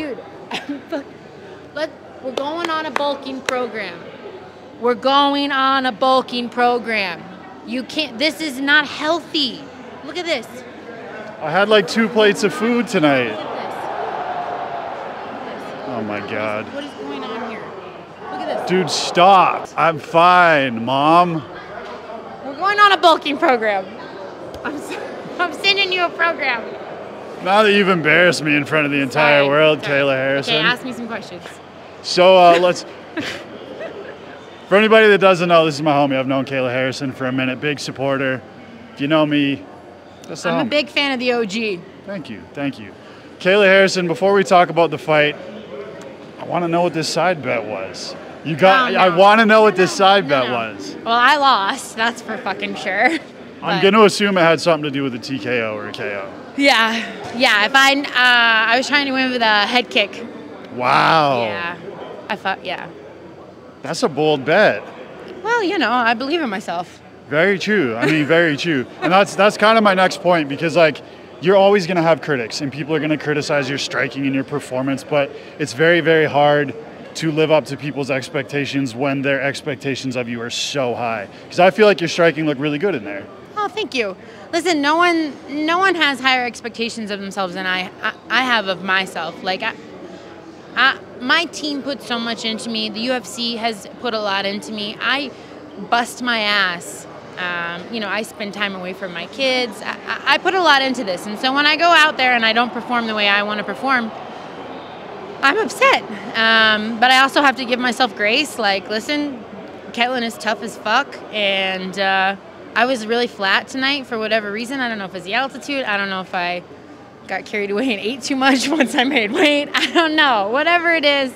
dude, we're going on a bulking program. We're going on a bulking program. You can't, this is not healthy. Look at this. I had like 2 plates of food tonight. Look at this. Oh my God. What is going on here? Look at this. Dude, stop. I'm fine, Mom. We're going on a bulking program. I'm sending you a program. Now that you've embarrassed me in front of the entire world, Kayla Harrison. Okay, ask me some questions. So let's... For anybody that doesn't know, this is my homie. I've known Kayla Harrison for a minute. Big supporter. If you know me, that's the homie. I'm a big fan of the OG. Thank you. Thank you. Kayla Harrison, before we talk about the fight, I want to know what this side bet was. You got? No, no. I want to know what this side bet was. Well, I lost. That's for fucking sure. I'm going to assume it had something to do with a TKO or a KO. Yeah. Yeah. If I was trying to win with a head kick. Wow. Yeah. I thought, yeah. That's a bold bet. Well, you know, I believe in myself. Very true. I mean, very true. And that's kind of my next point, because like, you're always going to have critics and people are going to criticize your striking and your performance, but it's very, very hard to live up to people's expectations when their expectations of you are so high. Because I feel like your striking looked really good in there. Oh, thank you. Listen, no one has higher expectations of themselves than I have of myself. Like, my team put so much into me. The UFC has put a lot into me. I bust my ass. You know, I spend time away from my kids. I put a lot into this. And so when I go out there and I don't perform the way I want to perform, I'm upset. But I also have to give myself grace. Like, listen, Ketlen is tough as fuck. And I was really flat tonight for whatever reason. I don't know if it's the altitude. I don't know if I got carried away and ate too much once I made weight. I don't know. Whatever it is,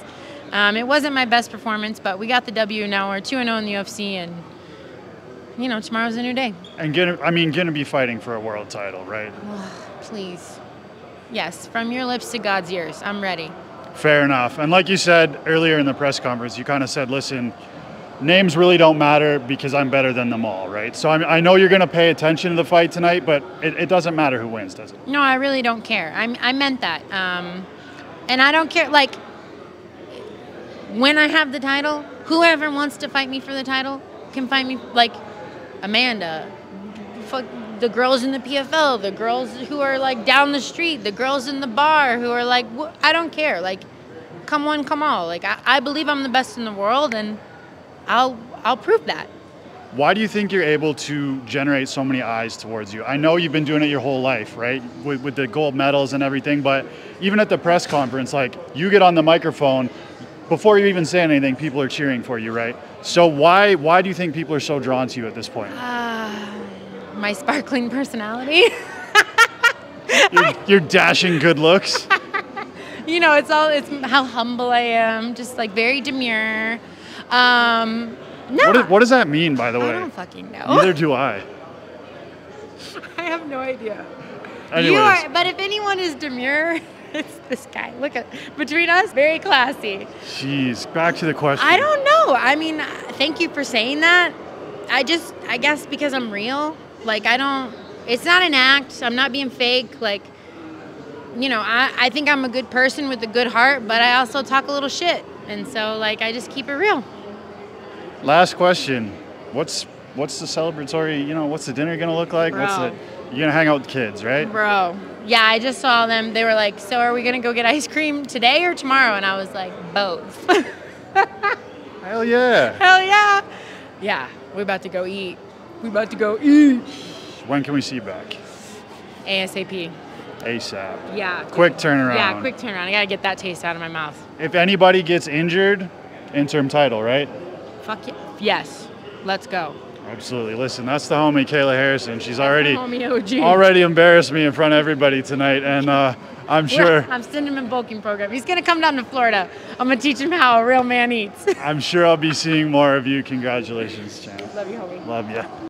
it wasn't my best performance, but we got the W. Now we're 2-0 in the UFC, and you know, tomorrow's a new day. And gonna be fighting for a world title, right? Oh, please. Yes, from your lips to God's ears. I'm ready. Fair enough. And like you said earlier in the press conference, you kind of said, listen, names really don't matter because I'm better than them all, right? So I know you're going to pay attention to the fight tonight, but it doesn't matter who wins, does it? No, I really don't care. I meant that. And I don't care. Like, when I have the title, whoever wants to fight me for the title can fight me. Like, Amanda, fuck, the girls in the PFL, the girls who are, like, down the street, the girls in the bar who are, like, I don't care. Like, come one, come all. Like, I believe I'm the best in the world, and... I'll prove that. Why do you think you're able to generate so many eyes towards you? I know you've been doing it your whole life, right? With the gold medals and everything, but even at the press conference, like, you get on the microphone, before you even say anything, people are cheering for you, right? So why do you think people are so drawn to you at this point? My sparkling personality. your dashing good looks. You know, it's how humble I am, just like very demure. No. What does that mean, by the way? I don't fucking know. Neither do I. I have no idea. Anyways. You are, but if anyone is demure, it's this guy. Look at, between us, very classy. Jeez, back to the question. I don't know. I mean, thank you for saying that. I guess because I'm real. Like, it's not an act. I'm not being fake. Like, you know, I think I'm a good person with a good heart, but I also talk a little shit. And so, like, I just keep it real. Last question. What's the celebratory, you know, what's the dinner going to look like? Bro. You're going to hang out with the kids, right? Bro. Yeah, I just saw them. They were like, so are we going to go get ice cream today or tomorrow? And I was like, both. Hell yeah. Hell yeah. Yeah, we're about to go eat. We're about to go eat. When can we see you back? ASAP. ASAP. Yeah. Quick turnaround. Yeah, quick turnaround. I got to get that taste out of my mouth. If anybody gets injured, interim title, right? Fuck yeah. Yes. Let's go. Absolutely. Listen, that's the homie Kayla Harrison. She's already embarrassed me in front of everybody tonight, and I'm sure. Yeah, I'm sending him a bulking program. He's going to come down to Florida. I'm going to teach him how a real man eats. I'm sure I'll be seeing more of you. Congratulations, champ. Love you, homie. Love you.